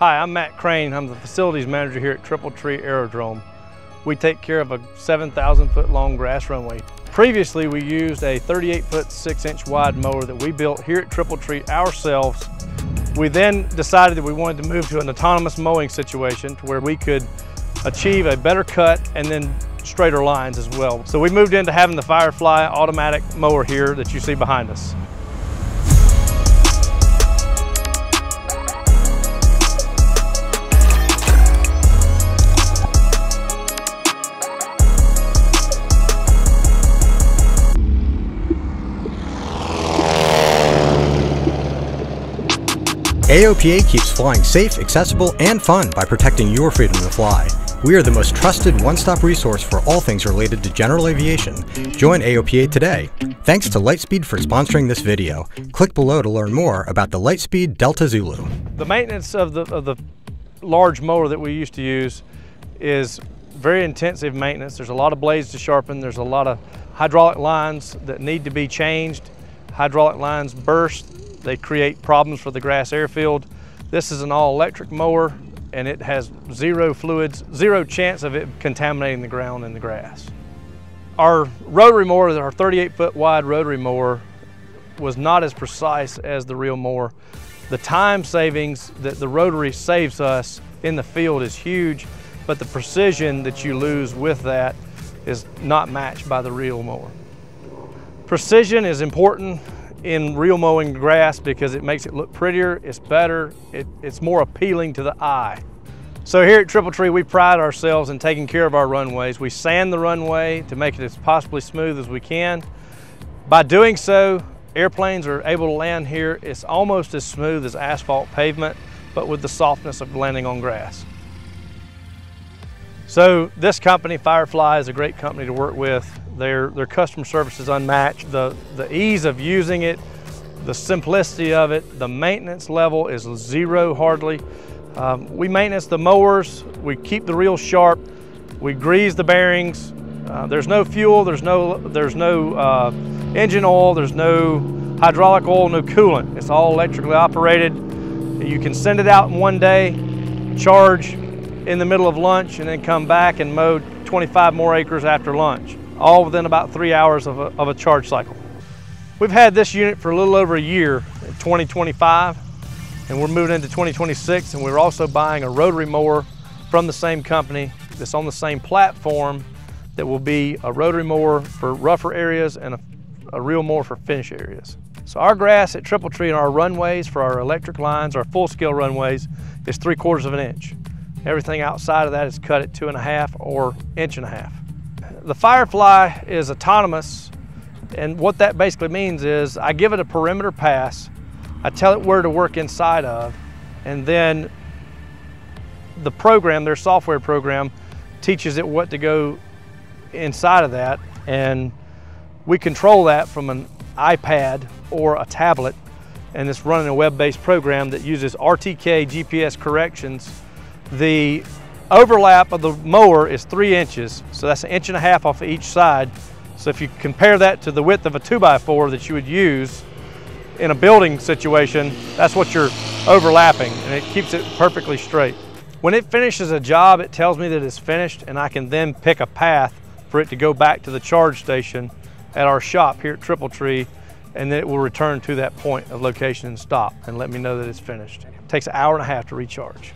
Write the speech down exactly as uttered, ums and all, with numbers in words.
Hi, I'm Matt Crane. I'm the facilities manager here at Triple Tree Aerodrome. We take care of a seven thousand foot long grass runway. Previously, we used a thirty-eight foot, six inch wide mower that we built here at Triple Tree ourselves. We then decided that we wanted to move to an autonomous mowing situation to where we could achieve a better cut and then straighter lines as well. So we moved into having the Firefly automatic mower here that you see behind us. A O P A keeps flying safe, accessible, and fun by protecting your freedom to fly. We are the most trusted one-stop resource for all things related to general aviation. Join A O P A today. Thanks to Lightspeed for sponsoring this video. Click below to learn more about the Lightspeed Delta Zulu. The maintenance of the, of the large mower that we used to use is very intensive maintenance. There's a lot of blades to sharpen. There's a lot of hydraulic lines that need to be changed. Hydraulic lines burst. They create problems for the grass airfield. This is an all-electric mower, and it has zero fluids, zero chance of it contaminating the ground and the grass. Our rotary mower, our thirty-eight foot wide rotary mower, was not as precise as the real mower. The time savings that the rotary saves us in the field is huge, but the precision that you lose with that is not matched by the real mower. Precision is important in real mowing grass because it makes it look prettier, it's better, it, it's more appealing to the eye. So here at Triple Tree, we pride ourselves in taking care of our runways. We sand the runway to make it as possibly smooth as we can. By doing so, airplanes are able to land here. It's almost as smooth as asphalt pavement, but with the softness of landing on grass. So this company, Firefly, is a great company to work with. Their, their customer service is unmatched. The, the ease of using it, the simplicity of it, the maintenance level is zero hardly. Um, we maintenance the mowers, we keep the reel sharp, we grease the bearings. Uh, there's no fuel, there's no, there's no uh, engine oil, there's no hydraulic oil, no coolant. It's all electrically operated. You can send it out in one day, charge in the middle of lunch, and then come back and mow twenty-five more acres after lunch, all within about three hours of a, of a charge cycle. We've had this unit for a little over a year in twenty twenty-five, and we're moving into twenty twenty-six, and we're also buying a rotary mower from the same company that's on the same platform that will be a rotary mower for rougher areas and a, a real mower for finish areas. So our grass at Triple Tree and our runways for our electric lines, our full-scale runways, is three quarters of an inch. Everything outside of that is cut at two and a half or inch and a half. The Firefly is autonomous, and what that basically means is I give it a perimeter pass, I tell it where to work inside of, and then the program, their software program, teaches it what to go inside of that, and we control that from an iPad or a tablet, and it's running a web-based program that uses R T K G P S corrections. The overlap of the mower is three inches, so that's an inch and a half off each side. So if you compare that to the width of a two by four that you would use in a building situation, that's what you're overlapping, and it keeps it perfectly straight. When it finishes a job, it tells me that it's finished, and I can then pick a path for it to go back to the charge station at our shop here at Triple Tree, and then it will return to that point of location and stop and let me know that it's finished. It takes an hour and a half to recharge.